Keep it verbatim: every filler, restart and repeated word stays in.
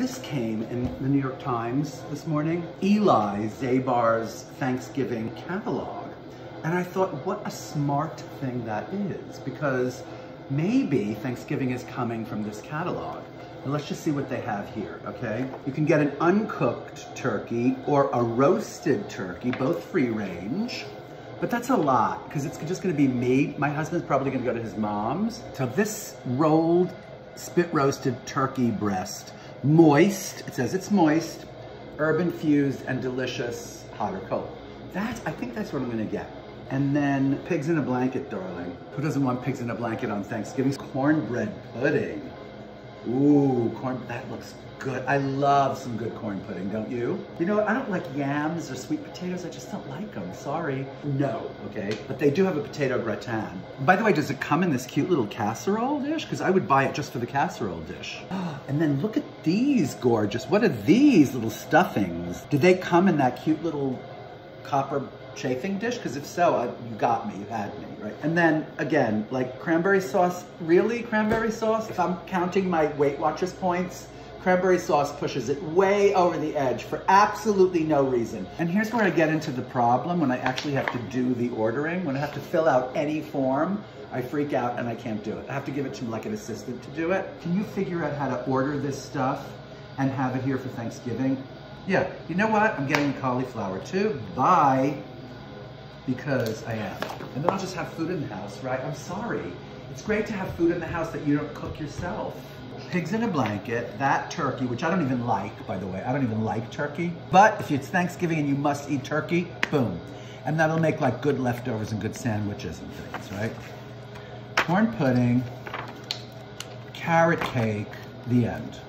This came in the New York Times this morning, Eli Zabar's Thanksgiving catalog. And I thought, what a smart thing that is, because maybe Thanksgiving is coming from this catalog. And let's just see what they have here, okay? You can get an uncooked turkey or a roasted turkey, both free range. But that's a lot, because it's just gonna be me. My husband's probably gonna go to his mom's. So this rolled, spit roasted turkey breast, moist, it says it's moist, herb infused and delicious, hot or cold. That's, I think that's what I'm gonna get. And then pigs in a blanket, darling. Who doesn't want pigs in a blanket on Thanksgiving? Cornbread pudding. Ooh, corn, that looks good. I love some good corn pudding, don't you? You know what, I don't like yams or sweet potatoes. I just don't like them, sorry. No, okay, but they do have a potato gratin. By the way, does it come in this cute little casserole dish? Because I would buy it just for the casserole dish. And then look at these gorgeous, what are these little stuffings? Do they come in that cute little copper chafing dish? Because if so, I, you got me, you had me, right? And then again, like cranberry sauce, really cranberry sauce? If I'm counting my Weight Watchers points, cranberry sauce pushes it way over the edge for absolutely no reason. And here's where I get into the problem when I actually have to do the ordering, when I have to fill out any form, I freak out and I can't do it. I have to give it to like an assistant to do it. Can you figure out how to order this stuff and have it here for Thanksgiving? Yeah, you know what? I'm getting cauliflower too, bye. Because I am. And then I'll just have food in the house, right? I'm sorry. It's great to have food in the house that you don't cook yourself. Pigs in a blanket, that turkey, which I don't even like, by the way. I don't even like turkey. But if it's Thanksgiving and you must eat turkey, boom. And that'll make like good leftovers and good sandwiches and things, right? Corn pudding, carrot cake, the end.